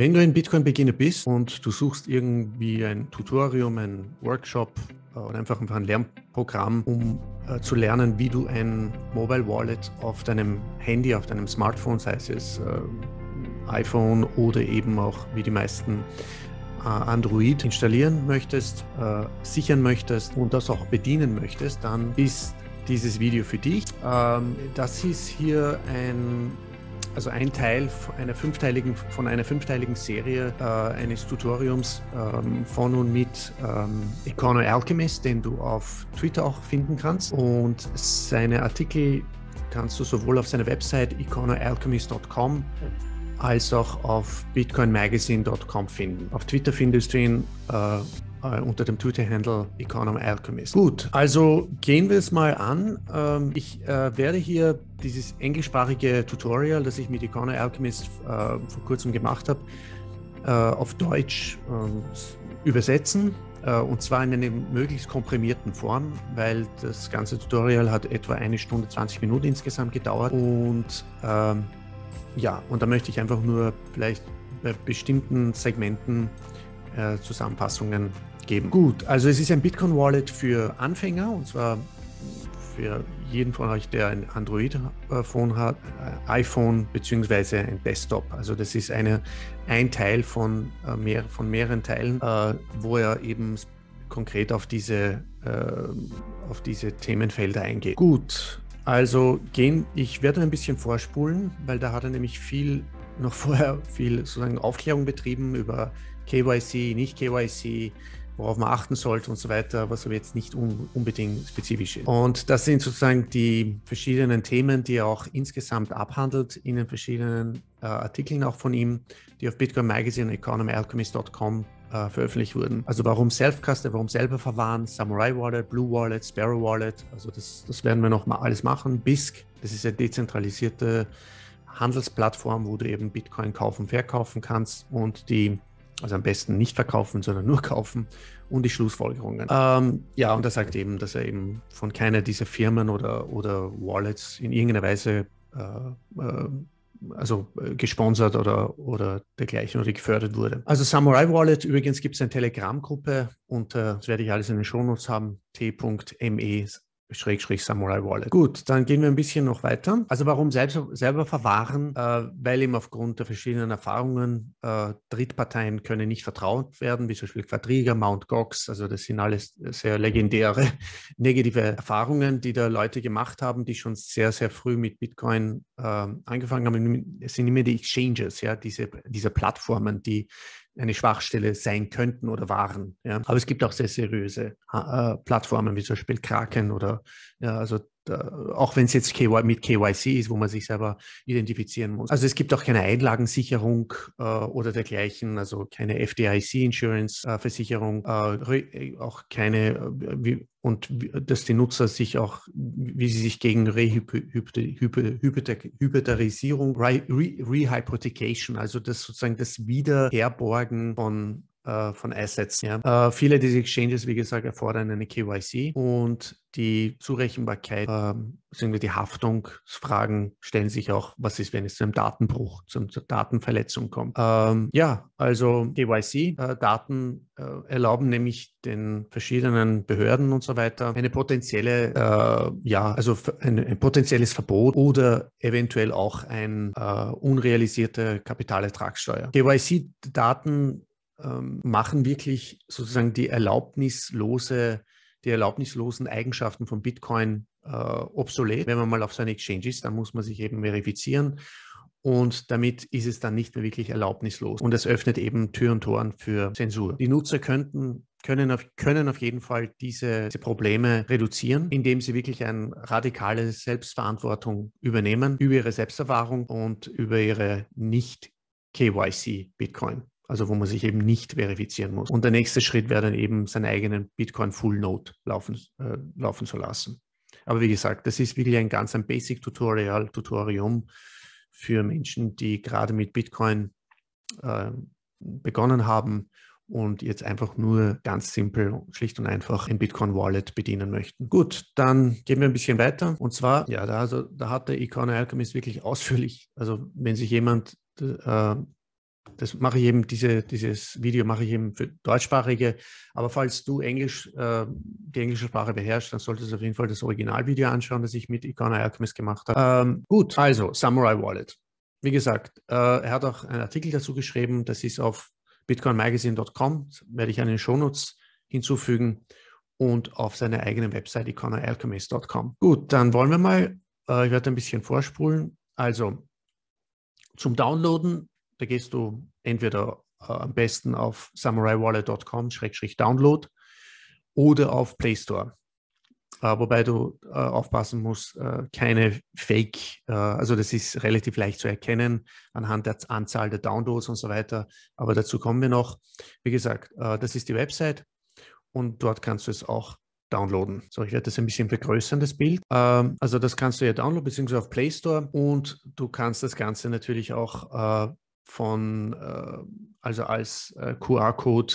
Wenn du ein Bitcoin-Beginner bist und du suchst irgendwie ein Tutorium, ein Workshop oder einfach ein Lernprogramm, um zu lernen, wie du ein Mobile Wallet auf deinem Handy, auf deinem Smartphone, sei es iPhone oder eben auch wie die meisten Android installieren möchtest, sichern möchtest und das auch bedienen möchtest, dann ist dieses Video für dich. Das ist hier ein Teil von einer fünfteiligen Serie eines Tutoriums von und mit Econoalchemist, den du auf Twitter auch finden kannst. Und seine Artikel kannst du sowohl auf seiner Website econoalchemist.com als auch auf bitcoinmagazine.com finden. Auf Twitter findest du ihn unter dem Twitter-Handle Econoalchemist. Gut, also gehen wir es mal an. Ich werde hier dieses englischsprachige Tutorial, das ich mit Econoalchemist vor kurzem gemacht habe, auf Deutsch übersetzen. Und zwar in einer möglichst komprimierten Form, weil das ganze Tutorial hat etwa 1 Stunde 20 Minuten insgesamt gedauert. Und und da möchte ich einfach nur vielleicht bei bestimmten Segmenten Zusammenfassungen geben. Gut, also es ist ein Bitcoin-Wallet für Anfänger, und zwar für jeden von euch, der ein Android-Phone hat, iPhone bzw. ein Desktop. Also das ist ein Teil von mehreren Teilen, wo er eben konkret auf diese Themenfelder eingeht. Gut, also ich werde ein bisschen vorspulen, weil da hat er nämlich noch vorher viel sozusagen Aufklärung betrieben über KYC, nicht KYC, worauf man achten sollte und so weiter, was aber jetzt nicht unbedingt spezifisch ist. Und das sind sozusagen die verschiedenen Themen, die er auch insgesamt abhandelt in den verschiedenen Artikeln auch von ihm, die auf Bitcoin Magazine und economalchemist.com veröffentlicht wurden. Also warum Selfcustody, warum selber verwahren, Samourai Wallet, Blue Wallet, Sparrow Wallet, also das werden wir noch mal alles machen. Bisq, das ist eine dezentralisierte Handelsplattform, wo du eben Bitcoin kaufen, verkaufen kannst und also am besten nicht verkaufen, sondern nur kaufen und die Schlussfolgerungen. Und er sagt eben, dass er eben von keiner dieser Firmen oder Wallets in irgendeiner Weise gesponsert oder dergleichen oder gefördert wurde. Also Samourai Wallet, übrigens gibt es eine Telegram-Gruppe und das werde ich alles in den Shownotes haben, t.me/Samourai Wallet. Gut, dann gehen wir ein bisschen noch weiter. Also warum selber verwahren? Weil eben aufgrund der verschiedenen Erfahrungen Drittparteien können nicht vertraut werden, wie zum Beispiel Quadriga, Mt. Gox. Also das sind alles sehr legendäre negative Erfahrungen, die da Leute gemacht haben, die schon sehr, sehr früh mit Bitcoin angefangen haben. Es sind immer die Exchanges, ja, diese Plattformen, die eine Schwachstelle sein könnten oder waren. Ja. Aber es gibt auch sehr seriöse Plattformen, wie zum Beispiel Kraken oder auch wenn es jetzt mit KYC ist, wo man sich selber identifizieren muss. Also es gibt auch keine Einlagensicherung oder dergleichen, also keine FDIC-Insurance-Versicherung, auch keine, dass die Nutzer sich auch, wie sie sich gegen Rehypotherisierung, Rehypothecation, also das sozusagen das Wiederherborgen von Assets. Ja. Viele dieser Exchanges, wie gesagt, erfordern eine KYC und die Zurechenbarkeit bzw. die Haftungsfragen stellen sich auch, was ist, wenn es zu einem Datenbruch, zur Datenverletzung kommt. Also KYC-Daten erlauben nämlich den verschiedenen Behörden und so weiter eine potenzielle, ein potenzielles Verbot oder eventuell auch eine unrealisierte Kapitalertragssteuer. KYC-Daten machen wirklich sozusagen die erlaubnislosen Eigenschaften von Bitcoin obsolet. Wenn man mal auf so eine Exchange ist, dann muss man sich eben verifizieren und damit ist es dann nicht mehr wirklich erlaubnislos. Und das öffnet eben Tür und Toren für Zensur. Die Nutzer können auf jeden Fall diese Probleme reduzieren, indem sie wirklich eine radikale Selbstverantwortung übernehmen über ihre Selbsterfahrung und über ihre Nicht-KYC-Bitcoin. Also wo man sich eben nicht verifizieren muss. Und der nächste Schritt wäre dann eben, seinen eigenen Bitcoin Full Node laufen zu lassen. Aber wie gesagt, das ist wirklich ein Basic-Tutorium für Menschen, die gerade mit Bitcoin begonnen haben und jetzt einfach nur ganz simpel, schlicht und einfach ein Bitcoin-Wallet bedienen möchten. Gut, dann gehen wir ein bisschen weiter. Und zwar, da hat der Econoalchemist wirklich ausführlich, also wenn sich jemand das mache ich eben, dieses Video mache ich eben für Deutschsprachige. Aber falls du die englische Sprache beherrschst, dann solltest du auf jeden Fall das Originalvideo anschauen, das ich mit Econoalchemist gemacht habe. Gut, also Samourai Wallet. Wie gesagt, er hat auch einen Artikel dazu geschrieben, das ist auf bitcoinmagazine.com, werde ich einen Shownotes hinzufügen und auf seiner eigenen Website econoalchemist.com. Gut, dann wollen wir mal, ich werde ein bisschen vorspulen. Also zum Downloaden, da gehst du entweder am besten auf samuraiwallet.com/download oder auf Play Store. Wobei du aufpassen musst, keine Fake, also das ist relativ leicht zu erkennen anhand der Anzahl der Downloads und so weiter. Aber dazu kommen wir noch. Wie gesagt, das ist die Website. Und dort kannst du es auch downloaden. So, ich werde das ein bisschen vergrößern, das Bild. Also das kannst du ja downloaden, beziehungsweise auf Play Store. Und du kannst das Ganze natürlich auch also als QR-Code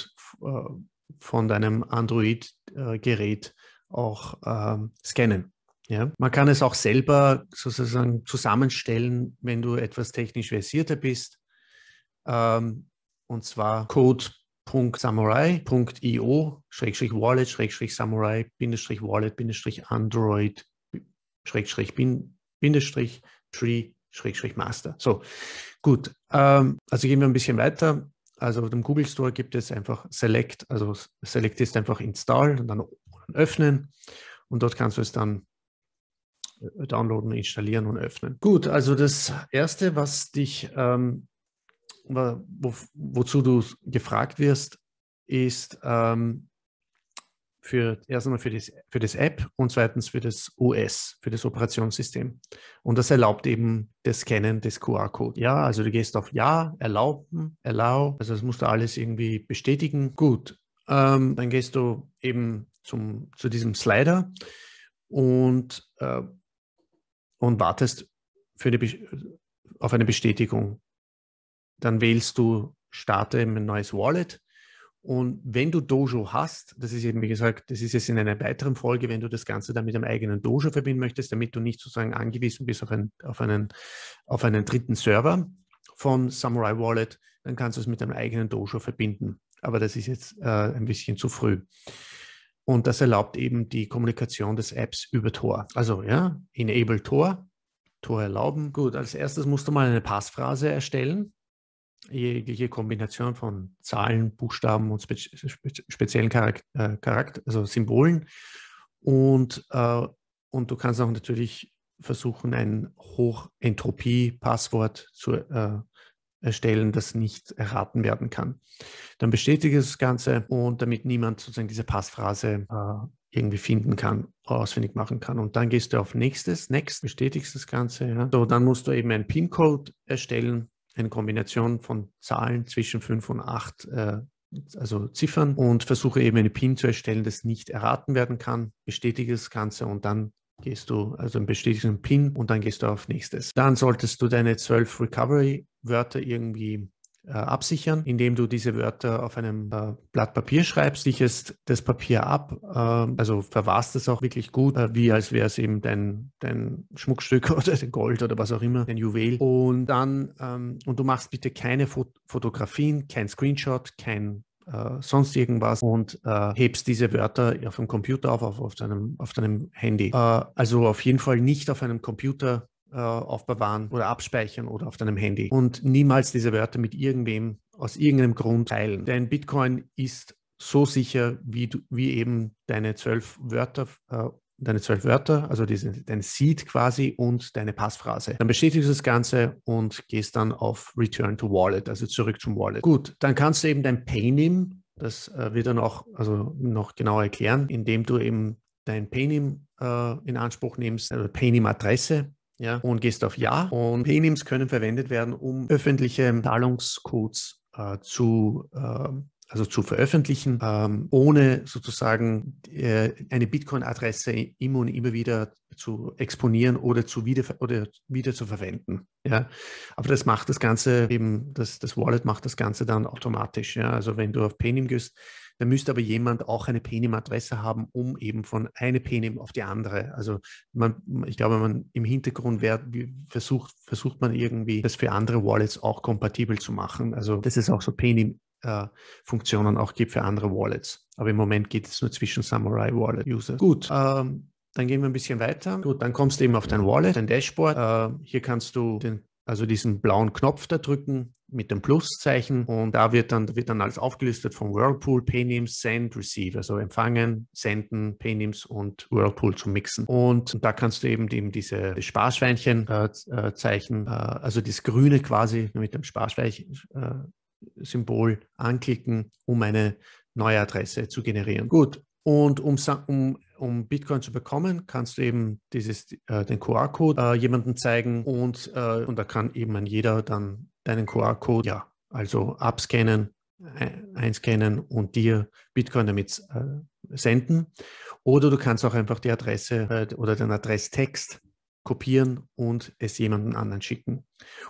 von deinem Android-Gerät auch scannen. Ja? Man kann es auch selber sozusagen zusammenstellen, wenn du etwas technisch versierter bist. Und zwar code.samourai.io/wallet/samourai-wallet-android-tree-master. So, gut. Also gehen wir ein bisschen weiter. Also auf dem Google Store gibt es einfach Select, also Select ist einfach Install und dann öffnen. Und dort kannst du es dann downloaden, installieren und öffnen. Gut, also das Erste, was dich... wozu du gefragt wirst, ist erstmal für das App und zweitens für das OS, für das Operationssystem. Und das erlaubt eben das Scannen des QR-Codes. Ja, also du gehst auf Ja, Erlauben, Allow, also das musst du alles irgendwie bestätigen. Gut, dann gehst du eben zu diesem Slider und wartest auf eine Bestätigung. Dann wählst du Starte ein neues Wallet und wenn du Dojo hast, das ist eben wie gesagt, das ist jetzt in einer weiteren Folge, wenn du das Ganze dann mit einem eigenen Dojo verbinden möchtest, damit du nicht sozusagen angewiesen bist auf einen dritten Server von Samourai Wallet, dann kannst du es mit einem eigenen Dojo verbinden. Aber das ist jetzt ein bisschen zu früh. Und das erlaubt eben die Kommunikation des Apps über Tor. Also ja, Enable Tor, Tor erlauben. Gut, als erstes musst du mal eine Passphrase erstellen. Jegliche Kombination von Zahlen, Buchstaben und speziellen Charakter, also Symbolen. Und du kannst auch natürlich versuchen, ein Hochentropie-Passwort zu erstellen, das nicht erraten werden kann. Dann bestätige das Ganze und damit niemand sozusagen diese Passphrase irgendwie finden kann, ausfindig machen kann. Und dann gehst du auf Nächstes, Next, bestätigst das Ganze. Ja. So, dann musst du eben einen PIN-Code erstellen. Eine Kombination von Zahlen zwischen 5 und 8, also Ziffern, und versuche eben eine PIN zu erstellen, das nicht erraten werden kann. Bestätige das Ganze und dann gehst du, also bestätigst einen PIN und dann gehst du auf Nächstes. Dann solltest du deine 12 Recovery-Wörter irgendwie absichern, indem du diese Wörter auf einem Blatt Papier schreibst, sicherst das Papier ab, also verwahrst es auch wirklich gut, wie als wäre es eben dein Schmuckstück oder Gold oder was auch immer, dein Juwel. Und dann, und du machst bitte keine Fotografien, kein Screenshot, kein sonst irgendwas und hebst diese Wörter auf dem Computer auf deinem Handy. Also auf jeden Fall nicht auf einem Computer aufbewahren oder abspeichern oder auf deinem Handy und niemals diese Wörter mit irgendwem aus irgendeinem Grund teilen. Denn Bitcoin ist so sicher, wie eben deine 12 Wörter, also dein Seed quasi und deine Passphrase. Dann bestätigst du das Ganze und gehst dann auf Return to Wallet, also zurück zum Wallet. Gut, dann kannst du eben dein PayNym, das wird dann auch noch genauer erklären, indem du eben dein PayNym in Anspruch nimmst, also PayNym-Adresse. Ja, und gehst auf Ja. Und PayNyms können verwendet werden, um öffentliche Zahlungscodes also zu veröffentlichen, ohne sozusagen eine Bitcoin-Adresse immer und immer wieder zu exponieren oder wieder zu verwenden. Ja? Aber das macht das Ganze eben, das Wallet macht das Ganze dann automatisch. Ja? Also wenn du auf PayNym gehst, dann müsste aber jemand auch eine PayNym-Adresse haben, um eben von einer PayNym auf die andere. Also ich glaube, im Hintergrund versucht man irgendwie, das für andere Wallets auch kompatibel zu machen. Also das ist auch so PayNym. Funktionen auch gibt für andere Wallets. Aber im Moment geht es nur zwischen Samourai Wallet User. Gut, dann gehen wir ein bisschen weiter. Gut, dann kommst du eben auf dein Wallet, dein Dashboard. Hier kannst du diesen blauen Knopf da drücken mit dem Pluszeichen und da wird dann alles aufgelistet von Whirlpool, PayNyms, Send, Receive, also empfangen, senden, PayNyms und Whirlpool zu mixen. Und da kannst du eben diese Sparschweinchen-Zeichen, also das Grüne quasi mit dem Sparschweinchen Symbol anklicken, um eine neue Adresse zu generieren. Gut, und um Bitcoin zu bekommen, kannst du eben den QR-Code jemandem zeigen und da kann eben jeder dann deinen QR-Code, ja, also abscannen, einscannen und dir Bitcoin damit senden. Oder du kannst auch einfach die Adresse oder den Adresstext kopieren und es jemandem anderen schicken.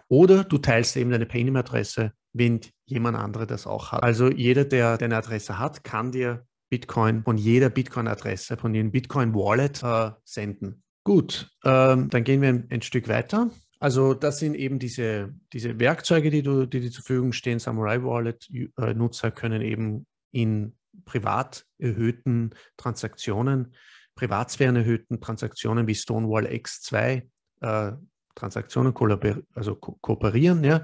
Oder du teilst eben deine PayNym-Adresse, wenn jemand anderer das auch hat. Also jeder, der deine Adresse hat, kann dir Bitcoin von jeder Bitcoin-Adresse, von jedem Bitcoin-Wallet senden. Gut, dann gehen wir ein Stück weiter. Also das sind eben diese Werkzeuge, die dir zur Verfügung stehen. Samourai Wallet-Nutzer können eben in privat erhöhten Transaktionen, privatsphärenerhöhten Transaktionen wie Stonewall X2 Transaktionen kooperieren, ja,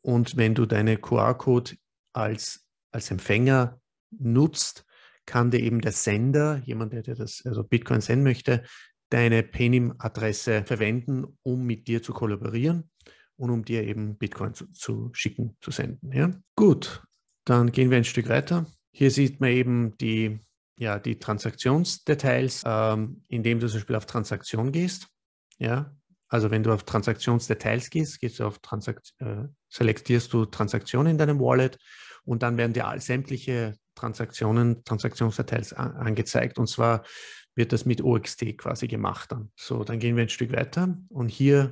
und wenn du deine QR-Code als Empfänger nutzt, kann dir eben der Sender, jemand, der dir also Bitcoin senden möchte, deine PayNym-Adresse verwenden, um mit dir zu kollaborieren und um dir eben Bitcoin zu senden. Ja? Gut, dann gehen wir ein Stück weiter. Hier sieht man eben die Transaktionsdetails, indem du zum Beispiel auf Transaktion gehst. Ja? Also wenn du auf Transaktionsdetails gehst du auf selektierst du Transaktionen in deinem Wallet und dann werden dir sämtliche Transaktionsdetails angezeigt. Und zwar wird das mit OXT quasi gemacht dann. So, dann gehen wir ein Stück weiter und hier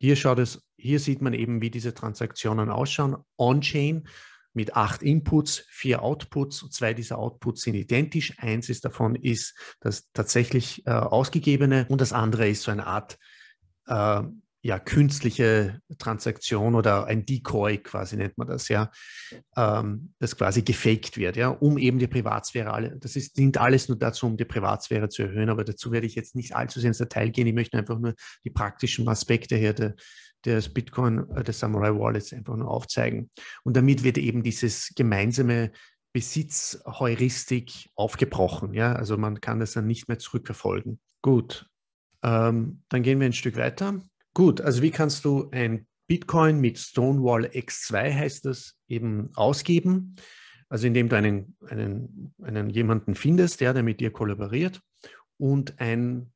sieht man eben, wie diese Transaktionen ausschauen. On-Chain mit 8 Inputs, 4 Outputs. 2 dieser Outputs sind identisch. 1 ist davon ist das tatsächlich ausgegebene und das andere ist so eine Art künstliche Transaktion oder ein Decoy quasi nennt man das, ja, das quasi gefaked wird, ja, um eben die Privatsphäre, dient alles nur dazu, um die Privatsphäre zu erhöhen, aber dazu werde ich jetzt nicht allzu sehr ins Detail gehen, ich möchte einfach nur die praktischen Aspekte hier des Bitcoin, des Samourai Wallets einfach nur aufzeigen und damit wird eben dieses gemeinsame Besitzheuristik aufgebrochen, ja, also man kann das dann nicht mehr zurückverfolgen. Gut. Dann gehen wir ein Stück weiter. Gut, also wie kannst du ein Bitcoin mit Stonewall X2, heißt das, eben ausgeben? Also indem du jemanden findest, der mit dir kollaboriert und eine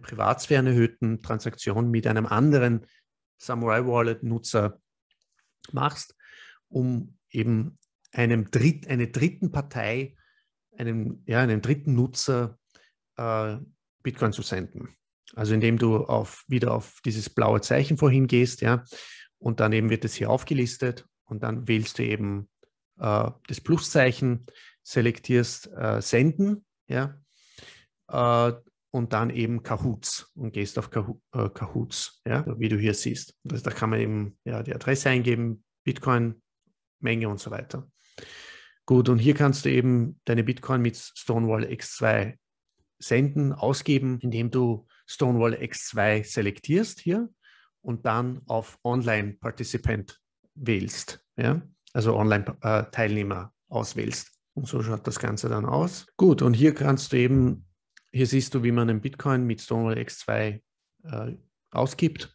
privatsphärenerhöhten Transaktion mit einem anderen Samourai Wallet-Nutzer machst, um eben einem dritten Nutzer Bitcoin zu senden. Also indem du wieder auf dieses blaue Zeichen vorhin gehst, ja, und dann eben wird es hier aufgelistet und dann wählst du eben das Pluszeichen, selektierst Senden, ja, und dann eben Kahoots und gehst auf Kahoots, ja, wie du hier siehst. Also da kann man eben die Adresse eingeben, Bitcoin, Menge und so weiter. Gut, und hier kannst du eben deine Bitcoin mit Stonewall X2 senden, ausgeben, indem du Stonewall X2 selektierst hier und dann auf Online Participant wählst, ja? Also Online Teilnehmer auswählst. Und so schaut das Ganze dann aus. Gut, und hier kannst du eben, hier siehst du, wie man einen Bitcoin mit Stonewall X2 ausgibt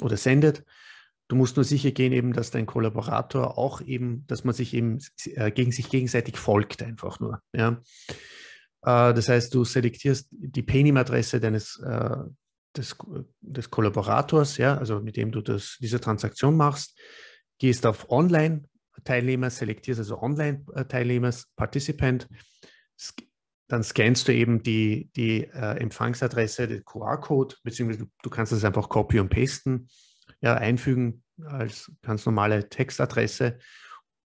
oder sendet. Du musst nur sicher gehen eben, dass dein Kollaborator auch eben, dass man sich eben gegenseitig folgt einfach nur, ja? Das heißt, du selektierst die PayNym-Adresse des Kollaborators, ja, also mit dem du diese Transaktion machst, gehst auf Online-Teilnehmer, selektierst also Online-Teilnehmer, Participant, dann scannst du eben die Empfangsadresse, den QR-Code, beziehungsweise du kannst das einfach copy und pasten, ja, einfügen als ganz normale Textadresse,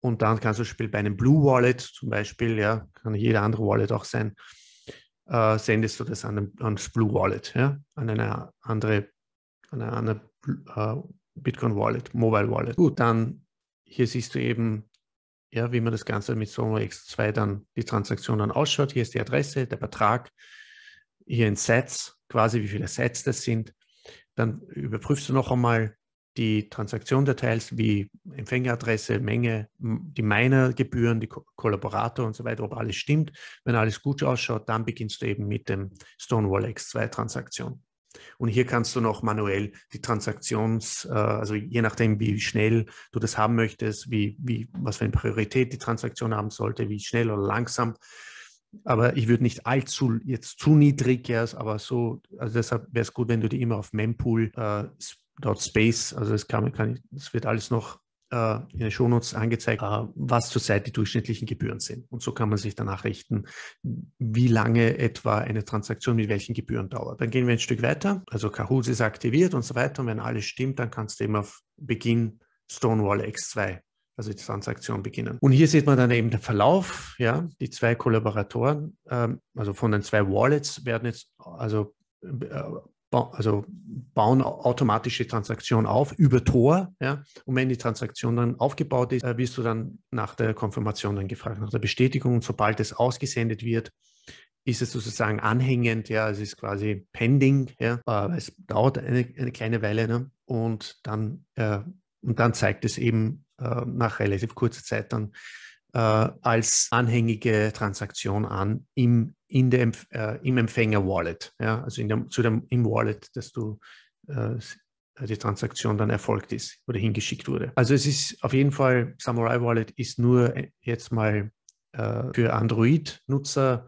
und dann kannst du zum Beispiel bei einem Blue Wallet zum Beispiel, ja, kann jeder andere Wallet auch sein, sendest du das ans Blue Wallet, ja, an eine andere Bitcoin Wallet, Mobile Wallet. Gut, dann hier siehst du eben, ja, wie man das Ganze mit Stonewall X2 dann, die Transaktion dann ausschaut. Hier ist die Adresse, der Betrag, hier in Sets, quasi wie viele Sets das sind. Dann überprüfst du noch einmal die Transaktionsdetails wie Empfängeradresse, Menge, die Minergebühren, die Kollaborator und so weiter, ob alles stimmt. Wenn alles gut ausschaut, dann beginnst du eben mit dem Stonewall X2 Transaktion. Und hier kannst du noch manuell die Transaktions, also je nachdem, wie schnell du das haben möchtest, was für eine Priorität die Transaktion haben sollte, wie schnell oder langsam. Aber ich würde nicht allzu jetzt zu niedrig, ja, aber so, also deshalb wäre es gut, wenn du die immer auf mempool.space, also das wird alles noch in den Shownotes angezeigt, was zurzeit die durchschnittlichen Gebühren sind. Und so kann man sich danach richten, wie lange etwa eine Transaktion mit welchen Gebühren dauert. Dann gehen wir ein Stück weiter. Also Kahoots ist aktiviert und so weiter. Und wenn alles stimmt, dann kannst du eben auf Beginn Stonewall X2, also die Transaktion, beginnen. Und hier sieht man dann eben den Verlauf. Ja, die zwei Kollaboratoren, also von den zwei Wallets werden jetzt, also bauen automatische Transaktionen auf über Tor, ja, und wenn die Transaktion dann aufgebaut ist, wirst du dann nach der Konfirmation dann gefragt, nach der Bestätigung, und sobald es ausgesendet wird, ist es sozusagen anhängend, ja, es ist quasi pending, ja, es dauert eine kleine Weile, ne? Und dann zeigt es eben nach relativ kurzer Zeit dann als anhängige Transaktion an im Empfänger-Wallet, ja, also im Wallet, dass du die Transaktion dann erfolgt ist oder hingeschickt wurde. Also es ist auf jeden Fall, Samourai Wallet ist nur jetzt mal für Android-Nutzer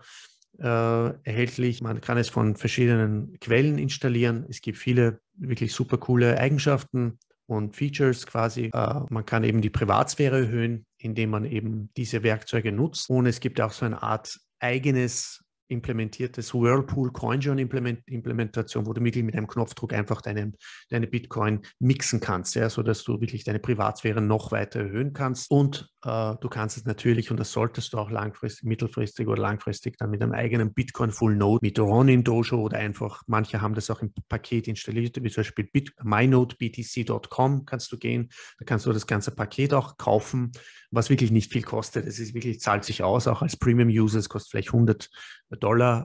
erhältlich. Man kann es von verschiedenen Quellen installieren. Es gibt viele wirklich super coole Eigenschaften und Features quasi. Man kann eben die Privatsphäre erhöhen, indem man eben diese Werkzeuge nutzt. Und es gibt auch so eine Art eigenes implementiertes Whirlpool CoinJoin Implementation, wo du mit einem Knopfdruck einfach deine Bitcoin mixen kannst, ja, sodass du wirklich deine Privatsphäre noch weiter erhöhen kannst. Und du kannst es natürlich, und das solltest du auch langfristig, mittelfristig oder langfristig dann mit einem eigenen Bitcoin Full Node, mit Ronin Dojo oder einfach, manche haben das auch im Paket installiert, wie zum Beispiel mynodebtc.com kannst du gehen, da kannst du das ganze Paket auch kaufen, was wirklich nicht viel kostet. Es ist wirklich, zahlt sich aus, auch als Premium-User, es kostet vielleicht $100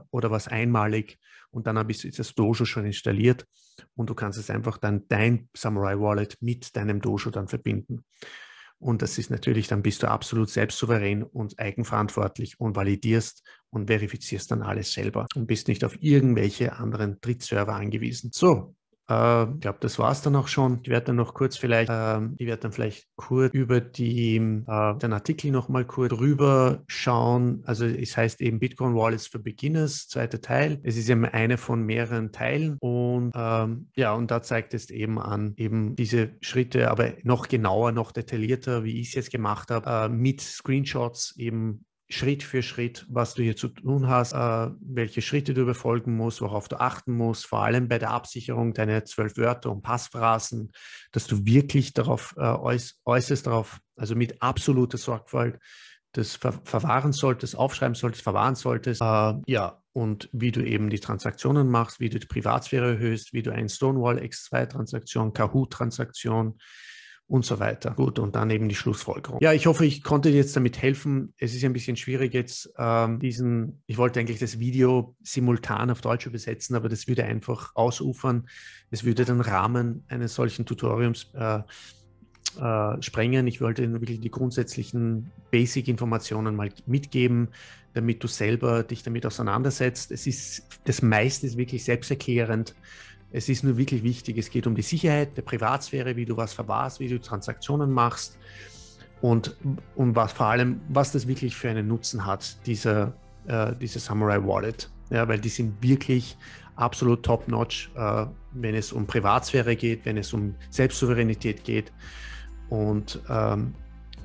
oder was einmalig, und dann ist das Dojo schon installiert und du kannst es einfach dann dein Samourai Wallet mit deinem Dojo dann verbinden. Und das ist natürlich, dann bist du absolut selbstsouverän und eigenverantwortlich und validierst und verifizierst dann alles selber und bist nicht auf irgendwelche anderen Drittserver angewiesen. So, ich glaube, das war es dann auch schon. Ich werde dann noch kurz vielleicht, über den Artikel nochmal kurz drüber schauen. Also es heißt eben Bitcoin Wallets für Beginners, zweiter Teil. Es ist eben eine von mehreren Teilen, und ja, und da zeigt es eben an, eben diese Schritte, aber noch genauer, noch detaillierter, wie ich es jetzt gemacht habe, mit Screenshots eben, Schritt für Schritt, was du hier zu tun hast, welche Schritte du überfolgen musst, worauf du achten musst, vor allem bei der Absicherung deiner 12 Wörter und Passphrasen, dass du wirklich darauf äußerst darauf, also mit absoluter Sorgfalt das verwahren solltest, aufschreiben solltest, verwahren solltest, ja, und wie du eben die Transaktionen machst, wie du die Privatsphäre erhöhst, wie du eine Stonewall X2-Transaktion, Kahoot-Transaktion und so weiter. Gut, und dann eben die Schlussfolgerung. Ja, ich hoffe, ich konnte dir jetzt damit helfen. Es ist ein bisschen schwierig jetzt, ich wollte eigentlich das Video simultan auf Deutsch übersetzen, aber das würde einfach ausufern. Es würde den Rahmen eines solchen Tutoriums sprengen. Ich wollte wirklich die grundsätzlichen Basic-Informationen mal mitgeben, damit du selber dich damit auseinandersetzt. Das meiste ist wirklich selbsterklärend. Es ist nur wirklich wichtig, es geht um die Sicherheit der Privatsphäre, wie du was verwahrst, wie du Transaktionen machst und was, vor allem, was das wirklich für einen Nutzen hat, diese Samourai Wallet. Ja, weil die sind wirklich absolut top-notch, wenn es um Privatsphäre geht, wenn es um Selbstsouveränität geht. Und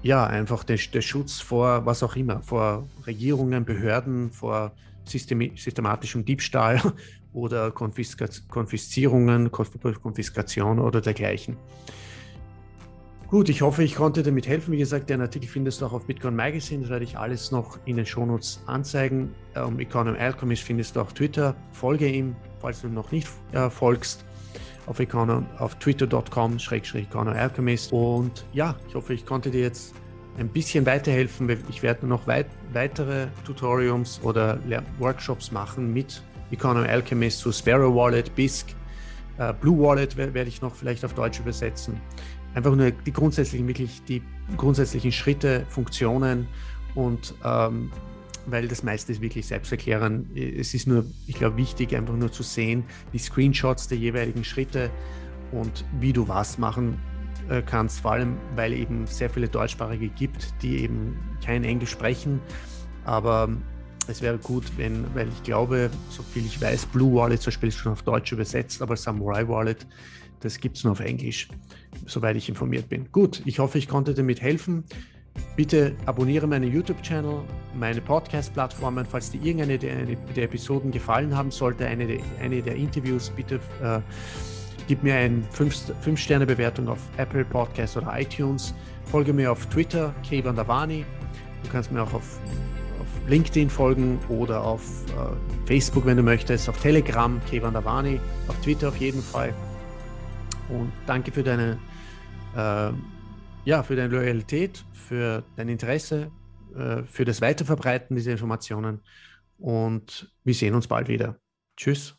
ja, einfach der Schutz vor was auch immer, vor Regierungen, Behörden, vor systematischem Diebstahl oder Konfiskation oder dergleichen. Gut, ich hoffe, ich konnte damit helfen. Wie gesagt, den Artikel findest du auch auf Bitcoin Magazine, das werde ich alles noch in den Shownotes anzeigen. Econoalchemist findest du auf Twitter, folge ihm, falls du ihm noch nicht folgst, auf twitter.com/econoalchemist. Und ja, ich hoffe, ich konnte dir jetzt ein bisschen weiterhelfen. Ich werde noch weitere Tutorials oder Workshops machen mit Econoalchemist zu Sparrow Wallet, Bisq, Blue Wallet werde ich noch vielleicht auf Deutsch übersetzen. Einfach nur die grundsätzlichen Schritte, Funktionen und weil das meiste ist wirklich selbsterklärend. Es ist nur, ich glaube, wichtig, einfach nur zu sehen, die Screenshots der jeweiligen Schritte und wie du was machen kannst, vor allem, weil eben sehr viele Deutschsprachige gibt, die eben kein Englisch sprechen, aber es wäre gut, weil ich glaube, soviel ich weiß, Blue Wallet zum Beispiel ist schon auf Deutsch übersetzt, aber Samourai Wallet, das gibt es nur auf Englisch, soweit ich informiert bin. Gut, ich hoffe, ich konnte damit helfen. Bitte abonniere meinen YouTube-Channel, meine Podcast-Plattformen, falls dir irgendeine der Episoden gefallen haben sollte, eine der Interviews, bitte gib mir eine 5-Sterne-Bewertung auf Apple Podcasts oder iTunes. Folge mir auf Twitter, Keyvan Davani. Du kannst mir auch auf LinkedIn folgen oder auf Facebook, wenn du möchtest, auf Telegram, Keyvan Davani, auf Twitter auf jeden Fall. Und danke für deine Loyalität, für dein Interesse, für das Weiterverbreiten dieser Informationen. Und wir sehen uns bald wieder. Tschüss.